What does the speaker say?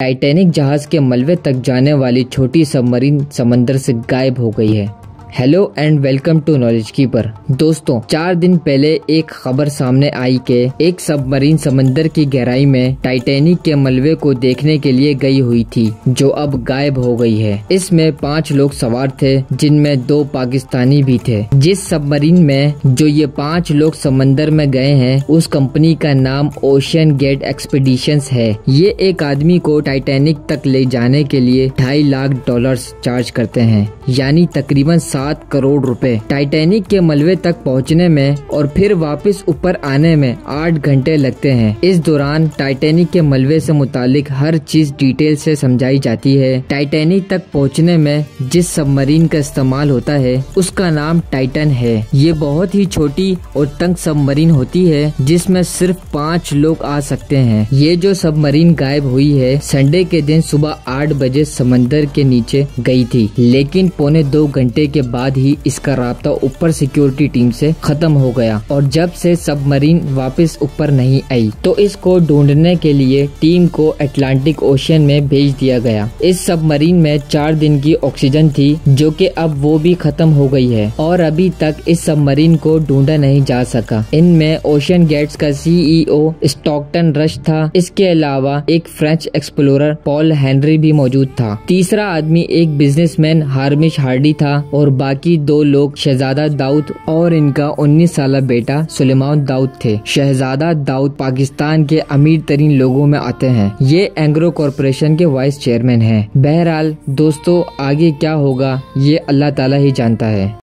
Titanic जहाज के मलबे तक जाने वाली छोटी सबमरीन समंदर से गायब हो गई है। Hello and welcome to Knowledge Keeper. दोस्तों, 4 दिन पहले एक खबर सामने आई कि एक सबमरीन समंदर की गहराई में टाइटैनिक के मलबे को देखने के लिए गई हुई थी, जो अब गायब हो गई है। इसमें 5 लोग सवार थे, जिनमें 2 पाकिस्तानी भी थे। जिस सबमरीन में जो ये 5 लोग समंदर में गए हैं, उस कंपनी का नाम ओशन गेट एक्सपीडिशंस है। ये एक आदमी को टाइटैनिक तक ले जाने के लिए $2.5 लाख चार्ज करते हैं, यानी तकरीबन 7 करोड़ रुपए। टाइटैनिक के मलबे तक पहुंचने में और फिर वापस ऊपर आने में 8 घंटे लगते हैं। इस दौरान टाइटैनिक के मलबे से मुतालिक हर चीज डिटेल से समझाई जाती है। टाइटैनिक तक पहुंचने में जिस सबमरीन का इस्तेमाल होता है, उसका नाम टाइटन है। ये बहुत ही छोटी और तंग सबमरीन होती है, जिसमें सिर्फ 5 लोग आ सकते हैं। ये जो सबमरीन गायब हुई है, संडे के दिन सुबह 8 बजे समंदर के नीचे गयी थी, लेकिन पौने 2 घंटे के बाद ही इसका राब्ता ऊपर सिक्योरिटी टीम से खत्म हो गया और जब से सबमरीन वापस ऊपर नहीं आई, तो इसको ढूंढने के लिए टीम को अटलांटिक ओशन में भेज दिया गया। इस सबमरीन में 4 दिन की ऑक्सीजन थी, जो कि अब वो भी खत्म हो गई है और अभी तक इस सबमरीन को ढूंढा नहीं जा सका। इनमें ओशन गेट्स का CEO स्टॉकटन रश था। इसके अलावा एक फ्रेंच एक्सप्लोरर पॉल हेनरी भी मौजूद था। तीसरा आदमी एक बिजनेसमैन हामिश हार्डी था और बाकी 2 लोग शहजादा दाऊद और इनका 19 साल बेटा सुलेमान दाऊद थे। शहजादा दाऊद पाकिस्तान के अमीर तरीन लोगों में आते हैं। ये एग्रो कॉरपोरेशन के वाइस चेयरमैन हैं। बहरहाल दोस्तों, आगे क्या होगा ये अल्लाह ताला ही जानता है।